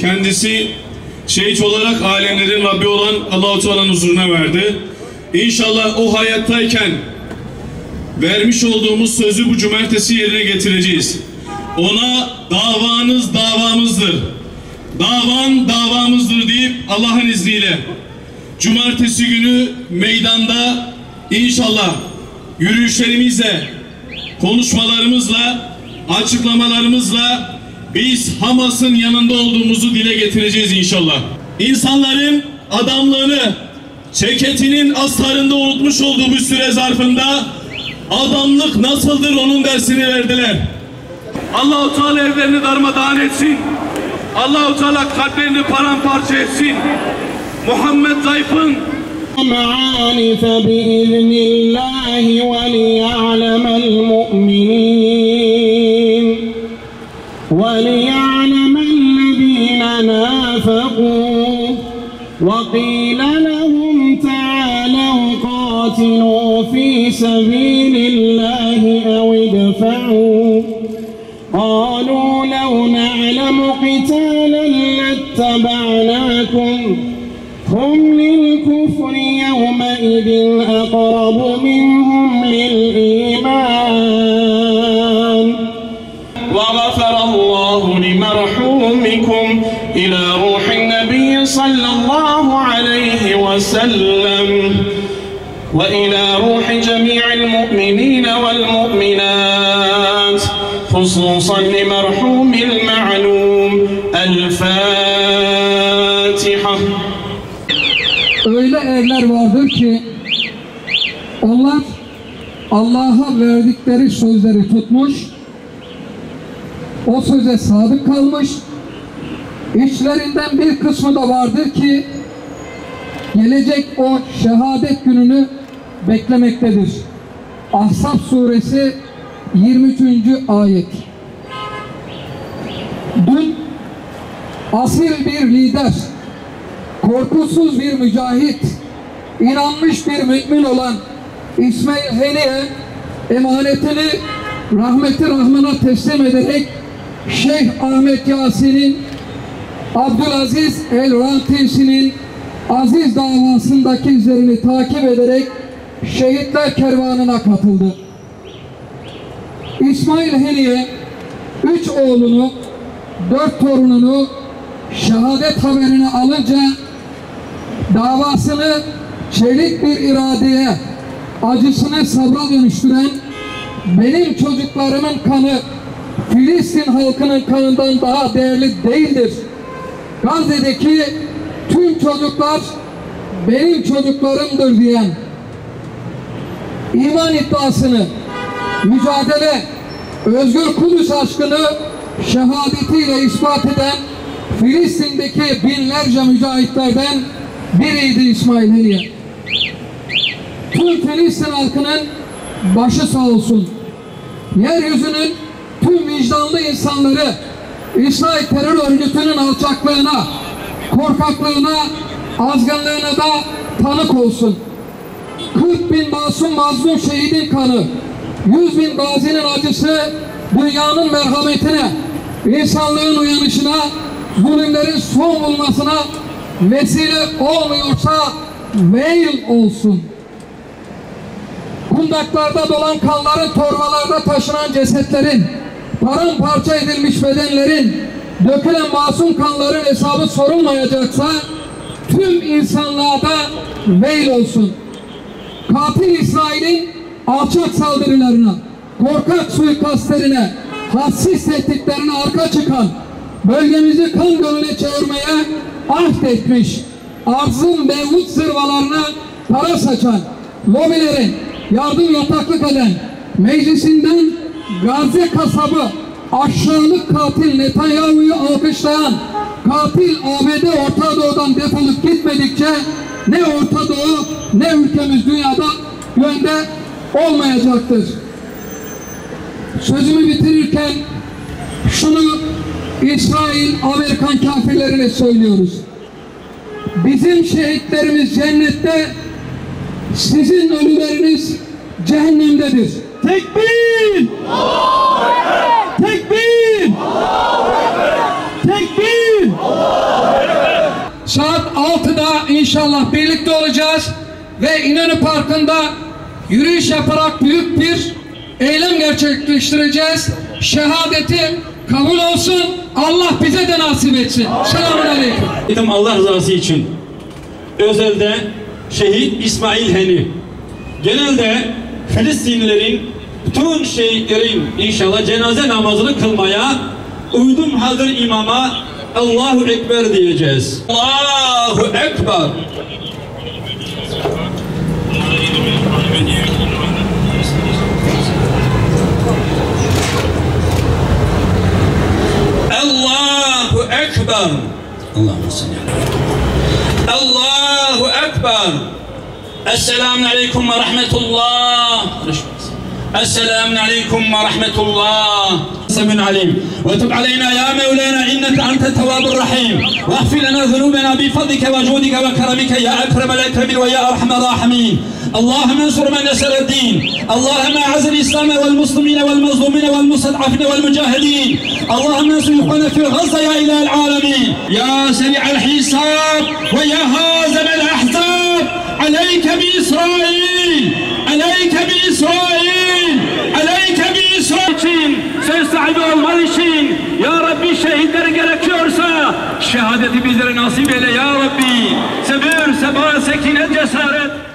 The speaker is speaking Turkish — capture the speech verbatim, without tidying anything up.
kendisi şehit olarak alemlerin Rabbi olan Allah-u Teala'nın huzuruna verdi. İnşallah o hayattayken vermiş olduğumuz sözü bu cumartesi yerine getireceğiz. Ona davanız davamızdır, davan davamızdır deyip Allah'ın izniyle cumartesi günü meydanda inşallah yürüyüşlerimizle, konuşmalarımızla, açıklamalarımızla biz HAMAS'ın yanında olduğumuzu dile getireceğiz inşallah. İnsanların adamlığını ceketinin astarında unutmuş olduğu bir süre zarfında adamlık nasıldır onun dersini verdiler. Allah-u Teala evlerini darmadağın etsin. Allah-u Teala kalplerini paramparça etsin. Muhammed Zayf'ın مَعَانِفَ بِإِذْنِ اللّٰهِ وَلِيَعْلَمَ الْمُؤْمِنِينَ وَلِيَعْلَمَ الَّذِينَ نَافَقُوا وَقِيلَ لَهُمْ تَعَالَوْا قَاتِلُوا فِي سَبِيلِ اللّٰهِ أَوْ ادْفَعُوا قَالُوا لَوْ نَعْلَمُ قِتَالًا لَاتَّبَعْنَاكُمْ هم للكفر يومئذ أقرب منهم للإيمان وغفر الله لمرحومكم إلى روح النبي صلى الله عليه وسلم وإلى روح جميع المؤمنين والمؤمنات خصوصا لمرحوم المعلوم الفاتحة. Öyle erler vardır ki onlar Allah'a verdikleri sözleri tutmuş, o söze sadık kalmış, içlerinden bir kısmı da vardır ki gelecek o şehadet gününü beklemektedir. Ahzab suresi yirmi üçüncü ayet. Dün asil bir lider, korkusuz bir mücahit, inanmış bir mümin olan İsmail Heniyye emanetini rahmeti rahmana teslim ederek Şeyh Ahmet Yasin'in, Abdülaziz El Rantisi'nin aziz davasındaki izlerini takip ederek şehitler kervanına katıldı. İsmail Heniyye üç oğlunu, dört torununu şehadet haberini alınca davasını çelik bir iradeye, acısını sabra dönüştüren, benim çocuklarımın kanı Filistin halkının kanından daha değerli değildir, Gazze'deki tüm çocuklar benim çocuklarımdır diyen, iman iddiasını, mücadele, özgür Kudüs aşkını şehadetiyle ispat eden Filistin'deki binlerce mücahitlerden biriydi İsmail Heniyye. Tüm Filistin halkının başı sağ olsun. Yeryüzünün tüm vicdanlı insanları İsrail terör örgütünün alçaklığına, korkaklığına, azgınlığına da tanık olsun. kırk bin masum mazlum şehidin kanı, yüz bin gazinin acısı dünyanın merhametine, insanlığın uyanışına, zulümlerin son bulmasına vesile olmuyorsa meyil olsun. Kundaklarda dolan kanların, torbalarda taşınan cesetlerin, paramparça edilmiş bedenlerin, dökülen masum kanların hesabı sorulmayacaksa tüm insanlığa da meyil olsun. Katil İsrail'in alçak saldırılarına, korkak suikastlerine, hassiz tehditlerine arka çıkan, bölgemizi kan gölüne çevirmeye ahd etmiş, arzın mevcut zırvalarına para saçan, lobilerin yardım yataklık eden, meclisinden Gazze kasabı aşağılık katil Netanyahu'yu alkışlayan, katil A B D Orta Doğu'dan defolup gitmedikçe ne Orta Doğu ne ülkemiz dünyada yönde olmayacaktır. Sözümü bitirirken şunu İsrail, Amerikan kafirlerine söylüyoruz. Bizim şehitlerimiz cennette, sizin ölüleriniz cehennemdedir. Tekbir! Tekbir! Tekbir! saat altıda inşallah birlikte olacağız ve İnönü Parkı'nda yürüyüş yaparak büyük bir eylem gerçekleştireceğiz. Şehadeti kabul olsun. Allah bize de nasip etsin. Selamünaleyküm. Allah rızası için özelde şehit İsmail Heniyye. Genelde Filistinlilerin bütün şehitlerin inşallah cenaze namazını kılmaya uydum hazır imama Allahu Ekber diyeceğiz. Allahu Ekber. Allahu Ekber. Allah'ım sen ya. Allahu Ekber. Esselamu aleyküm ve rahmetullah. السلام عليكم ورحمة الله سمن عليم وتب علينا يا مولانا إنك أنت التواب الرحيم واغفر لنا ذنوبنا بفضلك وجودك وكرمك يا أكرم الأكرمين ويا أرحم الراحمين اللهم انصر من نصر الدين اللهم أعز الإسلام والمسلمين والمظلومين والمستضعفين والمجاهدين اللهم انصر إخواننا في غزة يا إله العالمين يا سريع الحساب ويا هازم الأحزاب عليك بإسرائيل عليك بإسرائيل için, söz sahibi olman için ya Rabbi şehitleri gerekiyorsa şehadeti bizlere nasip eyle ya Rabbi. Sabır, sabah, sekine, cesaret.